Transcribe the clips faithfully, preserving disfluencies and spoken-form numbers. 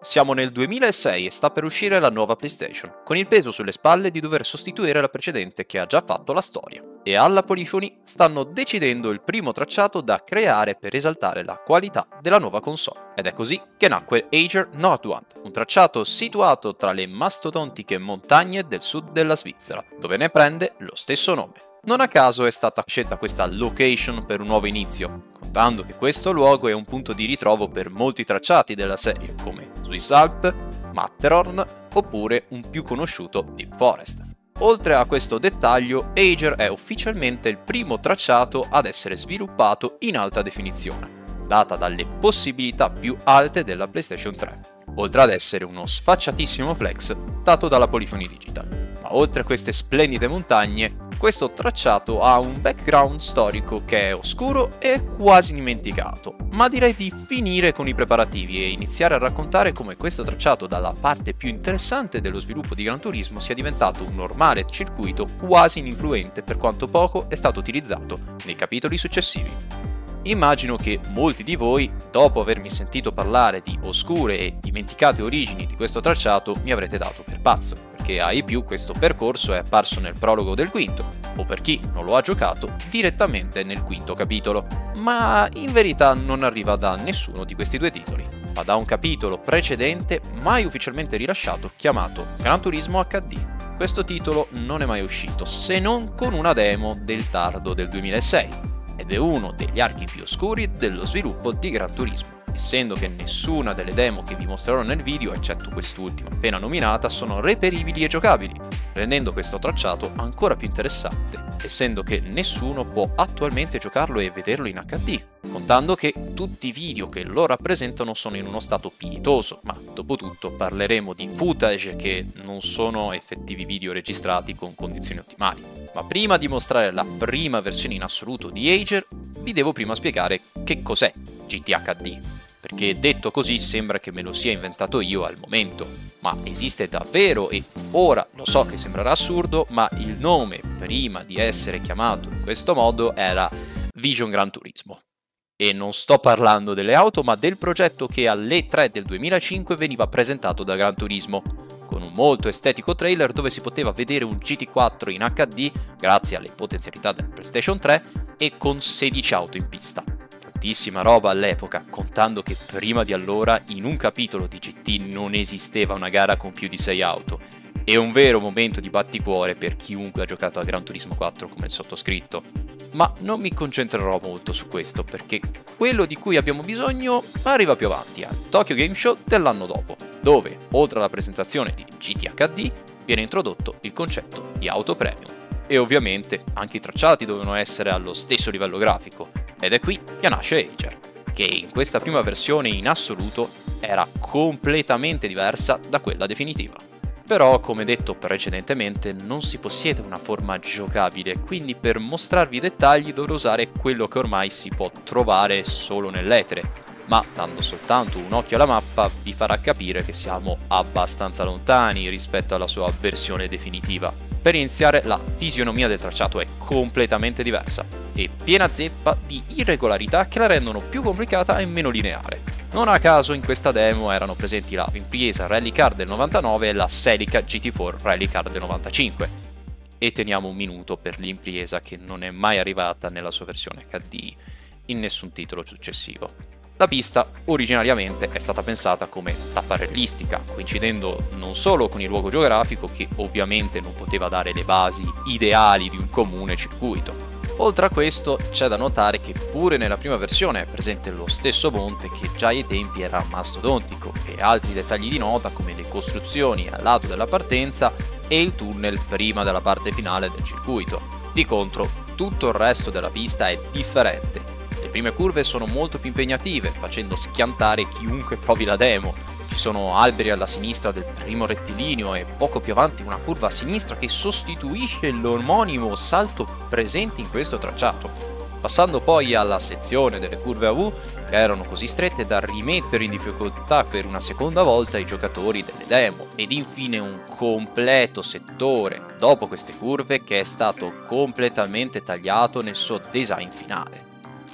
Siamo nel duemilasei e sta per uscire la nuova PlayStation, con il peso sulle spalle di dover sostituire la precedente che ha già fatto la storia. E alla Polyphony stanno decidendo il primo tracciato da creare per esaltare la qualità della nuova console. Ed è così che nacque Eiger Nordwand, un tracciato situato tra le mastodontiche montagne del sud della Svizzera, dove ne prende lo stesso nome. Non a caso è stata scelta questa location per un nuovo inizio, contando che questo luogo è un punto di ritrovo per molti tracciati della serie, come Swiss Alps, Matterhorn oppure un più conosciuto Deep Forest. Oltre a questo dettaglio, Eiger è ufficialmente il primo tracciato ad essere sviluppato in alta definizione, data dalle possibilità più alte della PlayStation tre, oltre ad essere uno sfacciatissimo flex dato dalla Polyphony Digital. Ma oltre a queste splendide montagne, questo tracciato ha un background storico che è oscuro e quasi dimenticato, ma direi di finire con i preparativi e iniziare a raccontare come questo tracciato dalla parte più interessante dello sviluppo di Gran Turismo sia diventato un normale circuito quasi ininfluente per quanto poco è stato utilizzato nei capitoli successivi. Immagino che molti di voi, dopo avermi sentito parlare di oscure e dimenticate origini di questo tracciato, mi avrete dato per pazzo. Che ai più questo percorso è apparso nel prologo del quinto, o per chi non lo ha giocato, direttamente nel quinto capitolo, ma in verità non arriva da nessuno di questi due titoli, ma da un capitolo precedente mai ufficialmente rilasciato chiamato Gran Turismo acca di. Questo titolo non è mai uscito, se non con una demo del tardo del duemilasei, ed è uno degli archi più oscuri dello sviluppo di Gran Turismo. Essendo che nessuna delle demo che vi mostrerò nel video, eccetto quest'ultima appena nominata, sono reperibili e giocabili, rendendo questo tracciato ancora più interessante, essendo che nessuno può attualmente giocarlo e vederlo in acca di, contando che tutti i video che lo rappresentano sono in uno stato pietoso, ma dopo tutto parleremo di footage che non sono effettivi video registrati con condizioni ottimali. Ma prima di mostrare la prima versione in assoluto di Eiger, vi devo prima spiegare che cos'è G T H D. Perché detto così sembra che me lo sia inventato io al momento, ma esiste davvero e ora lo so che sembrerà assurdo, ma il nome prima di essere chiamato in questo modo era Vision Gran Turismo. E non sto parlando delle auto, ma del progetto che all'E tre del duemilacinque veniva presentato da Gran Turismo, con un molto estetico trailer dove si poteva vedere un G T quattro in acca di grazie alle potenzialità della PlayStation tre e con sedici auto in pista. Tantissima roba all'epoca, contando che prima di allora in un capitolo di G T non esisteva una gara con più di sei auto. È un vero momento di batticuore per chiunque ha giocato a Gran Turismo quattro come il sottoscritto. Ma non mi concentrerò molto su questo, perché quello di cui abbiamo bisogno arriva più avanti, al Tokyo Game Show dell'anno dopo, dove, oltre alla presentazione di G T H D, viene introdotto il concetto di auto premium. E ovviamente anche i tracciati dovevano essere allo stesso livello grafico. Ed è qui che nasce Eiger, che in questa prima versione in assoluto era completamente diversa da quella definitiva. Però, come detto precedentemente, non si possiede una forma giocabile, quindi per mostrarvi i dettagli dovrò usare quello che ormai si può trovare solo nell'etere, ma dando soltanto un occhio alla mappa vi farà capire che siamo abbastanza lontani rispetto alla sua versione definitiva. Per iniziare, la fisionomia del tracciato è completamente diversa e piena zeppa di irregolarità che la rendono più complicata e meno lineare. Non a caso in questa demo erano presenti la Impreza Rally Car del novantanove e la Selica G T quattro Rally Car del novantacinque. E teniamo un minuto per l'Impreza, che non è mai arrivata nella sua versione acca di in nessun titolo successivo. La pista originariamente è stata pensata come tapparellistica, coincidendo non solo con il luogo geografico, che ovviamente non poteva dare le basi ideali di un comune circuito. Oltre a questo c'è da notare che pure nella prima versione è presente lo stesso monte che già ai tempi era mastodontico, e altri dettagli di nota come le costruzioni al lato della partenza e il tunnel prima della parte finale del circuito. Di contro, tutto il resto della pista è differente. Le prime curve sono molto più impegnative, facendo schiantare chiunque provi la demo. Ci sono alberi alla sinistra del primo rettilineo e poco più avanti una curva a sinistra che sostituisce l'omonimo salto presente in questo tracciato. Passando poi alla sezione delle curve a vu, che erano così strette da rimettere in difficoltà per una seconda volta i giocatori delle demo. Ed infine un completo settore dopo queste curve che è stato completamente tagliato nel suo design finale.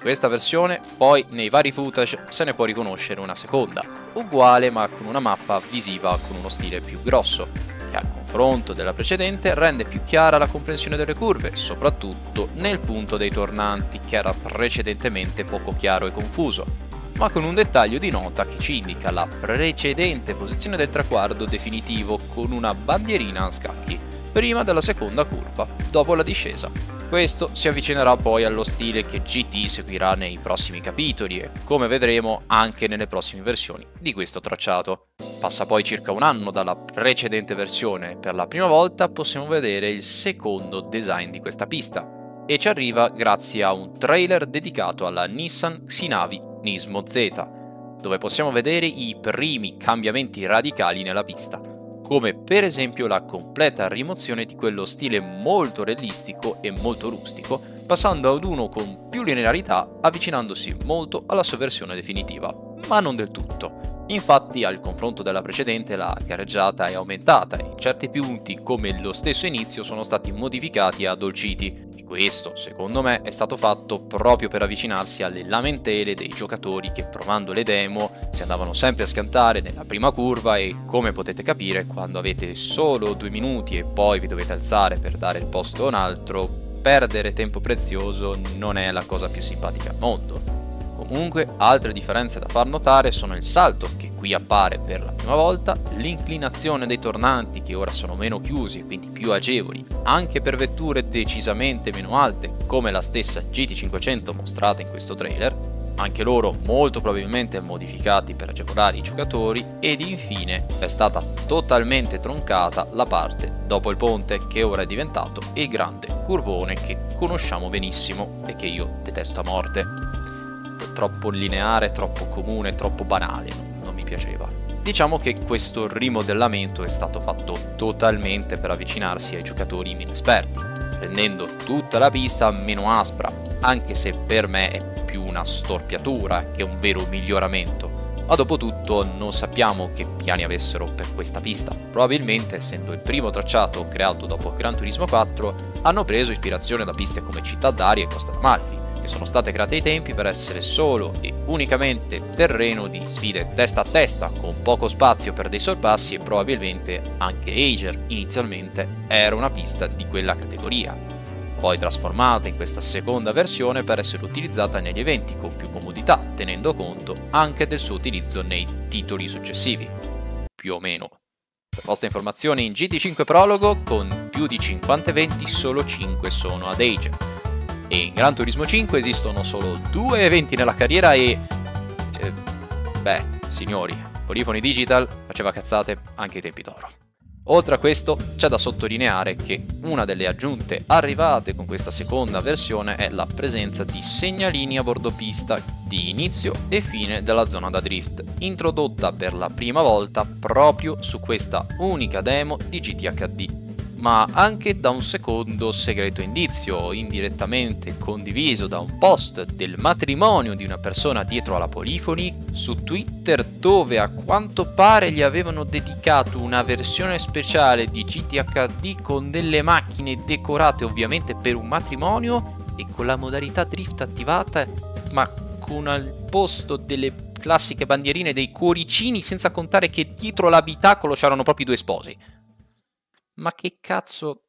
Questa versione poi nei vari footage se ne può riconoscere una seconda, uguale ma con una mappa visiva con uno stile più grosso, che al confronto della precedente rende più chiara la comprensione delle curve, soprattutto nel punto dei tornanti che era precedentemente poco chiaro e confuso, ma con un dettaglio di nota che ci indica la precedente posizione del traguardo definitivo con una bandierina a scacchi, prima della seconda curva, dopo la discesa. Questo si avvicinerà poi allo stile che G T seguirà nei prossimi capitoli e, come vedremo, anche nelle prossime versioni di questo tracciato. Passa poi circa un anno dalla precedente versione e per la prima volta possiamo vedere il secondo design di questa pista, e ci arriva grazie a un trailer dedicato alla Nissan X-navi Nismo Z, dove possiamo vedere i primi cambiamenti radicali nella pista, come per esempio la completa rimozione di quello stile molto realistico e molto rustico, passando ad uno con più linearità, avvicinandosi molto alla sua versione definitiva, ma non del tutto. Infatti, al confronto della precedente, la gareggiata è aumentata e in certi punti, come lo stesso inizio, sono stati modificati e addolciti. E questo, secondo me, è stato fatto proprio per avvicinarsi alle lamentele dei giocatori che, provando le demo, si andavano sempre a schiantare nella prima curva e, come potete capire, quando avete solo due minuti e poi vi dovete alzare per dare il posto a un altro, perdere tempo prezioso non è la cosa più simpatica al mondo. Comunque, altre differenze da far notare sono il salto, che qui appare per la prima volta, l'inclinazione dei tornanti, che ora sono meno chiusi e quindi più agevoli, anche per vetture decisamente meno alte, come la stessa G T cinquecento mostrata in questo trailer, anche loro molto probabilmente modificati per agevolare i giocatori, ed infine è stata totalmente troncata la parte dopo il ponte, che ora è diventato il grande curvone che conosciamo benissimo e che io detesto a morte. Troppo lineare, troppo comune, troppo banale, non mi piaceva. Diciamo che questo rimodellamento è stato fatto totalmente per avvicinarsi ai giocatori meno esperti, rendendo tutta la pista meno aspra, anche se per me è più una storpiatura che un vero miglioramento. Ma dopo tutto non sappiamo che piani avessero per questa pista. Probabilmente, essendo il primo tracciato creato dopo Gran Turismo quattro, hanno preso ispirazione da piste come Città d'Aria e Costa d'Amalfi, che sono state create ai tempi per essere solo e unicamente terreno di sfide testa a testa, con poco spazio per dei sorpassi, e probabilmente anche Eiger inizialmente era una pista di quella categoria, poi trasformata in questa seconda versione per essere utilizzata negli eventi con più comodità, tenendo conto anche del suo utilizzo nei titoli successivi, più o meno. Per vostra informazione, in G T cinque Prologo, con più di cinquanta eventi, solo cinque sono ad Eiger. E in Gran Turismo cinque esistono solo due eventi nella carriera e... Eh, beh, signori, Polyphony Digital faceva cazzate anche ai tempi d'oro. Oltre a questo, c'è da sottolineare che una delle aggiunte arrivate con questa seconda versione è la presenza di segnalini a bordo pista di inizio e fine della zona da drift, introdotta per la prima volta proprio su questa unica demo di G T H D. Ma anche da un secondo segreto indizio, indirettamente condiviso da un post del matrimonio di una persona dietro alla Polyphony su Twitter, dove a quanto pare gli avevano dedicato una versione speciale di G T H D con delle macchine decorate ovviamente per un matrimonio e con la modalità drift attivata, ma con al posto delle classiche bandierine dei cuoricini, senza contare che dietro l'abitacolo c'erano proprio due sposi. Ma che cazzo...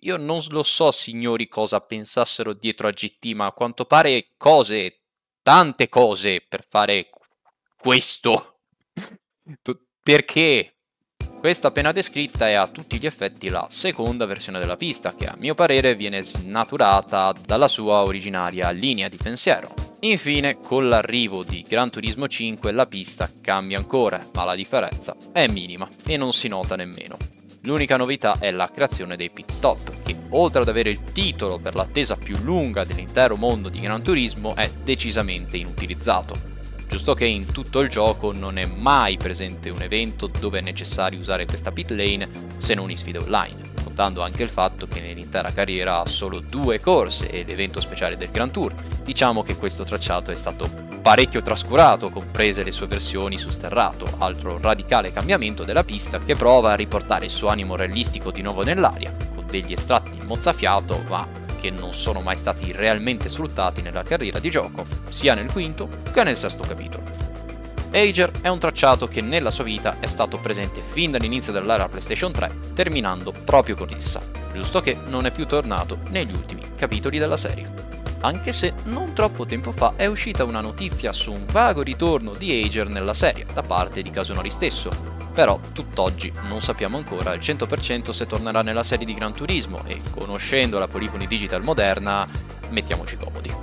Io non lo so, signori, cosa pensassero dietro a G T, ma a quanto pare cose, tante cose, per fare questo. Perché? Questa appena descritta è a tutti gli effetti la seconda versione della pista, che a mio parere viene snaturata dalla sua originaria linea di pensiero. Infine, con l'arrivo di Gran Turismo cinque la pista cambia ancora, ma la differenza è minima e non si nota nemmeno. L'unica novità è la creazione dei pit stop, che oltre ad avere il titolo per l'attesa più lunga dell'intero mondo di Gran Turismo è decisamente inutilizzato, giusto che in tutto il gioco non è mai presente un evento dove è necessario usare questa pit lane, se non in sfide online, contando anche il fatto che nell'intera carriera ha solo due corse e l'evento speciale del Grand Tour. Diciamo che questo tracciato è stato parecchio trascurato, comprese le sue versioni su sterrato, altro radicale cambiamento della pista che prova a riportare il suo animo realistico di nuovo nell'aria, con degli estratti mozzafiato ma che non sono mai stati realmente sfruttati nella carriera di gioco, sia nel quinto che nel sesto capitolo. Eiger è un tracciato che nella sua vita è stato presente fin dall'inizio dell'era PlayStation tre, terminando proprio con essa, giusto che non è più tornato negli ultimi capitoli della serie. Anche se non troppo tempo fa è uscita una notizia su un vago ritorno di Eiger nella serie da parte di Kazunori stesso, però tutt'oggi non sappiamo ancora al cento per cento se tornerà nella serie di Gran Turismo e, conoscendo la Polyphony Digital moderna, mettiamoci comodi.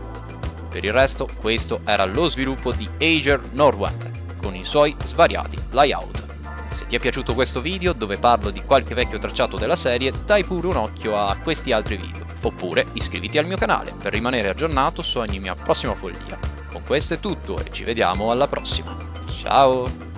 Per il resto questo era lo sviluppo di Eiger Nordwand, con i suoi svariati layout. Se ti è piaciuto questo video dove parlo di qualche vecchio tracciato della serie, dai pure un occhio a questi altri video. Oppure iscriviti al mio canale per rimanere aggiornato su ogni mia prossima follia. Con questo è tutto e ci vediamo alla prossima. Ciao!